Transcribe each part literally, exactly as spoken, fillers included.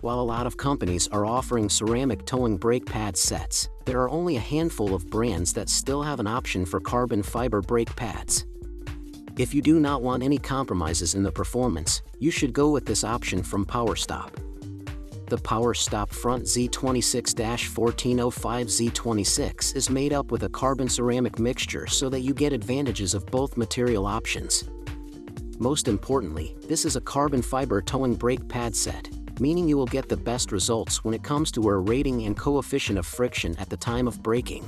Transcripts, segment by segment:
While a lot of companies are offering ceramic towing brake pad sets, there are only a handful of brands that still have an option for carbon fiber brake pads. If you do not want any compromises in the performance, you should go with this option from PowerStop. The PowerStop front Z twenty-six fourteen oh five Z twenty-six is made up with a carbon ceramic mixture so that you get advantages of both material options. Most importantly, this is a carbon fiber towing brake pad set, meaning you will get the best results when it comes to wear rating and coefficient of friction at the time of braking.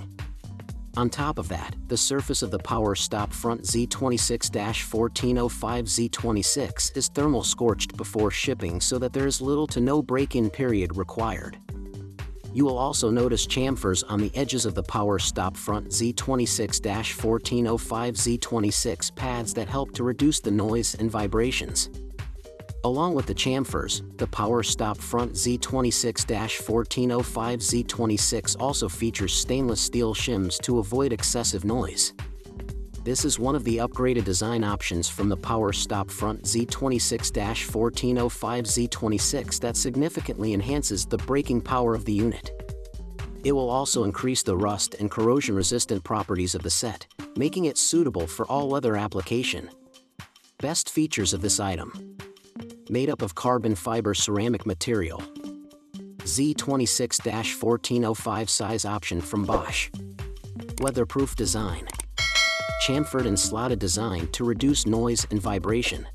On top of that, the surface of the PowerStop front Z twenty-six fourteen oh five Z twenty-six is thermal scorched before shipping so that there is little to no break-in period required. You will also notice chamfers on the edges of the PowerStop front Z twenty-six fourteen oh five Z twenty-six pads that help to reduce the noise and vibrations. Along with the chamfers, the PowerStop front Z twenty-six fourteen oh five Z twenty-six also features stainless steel shims to avoid excessive noise. This is one of the upgraded design options from the PowerStop front Z twenty-six fourteen oh five Z twenty-six that significantly enhances the braking power of the unit. It will also increase the rust and corrosion-resistant properties of the set, making it suitable for all weather application. Best features of this item. Made up of carbon fiber ceramic material. Z twenty-six fourteen oh five size option from Bosch. Weatherproof design. Chamfered and slotted design to reduce noise and vibration.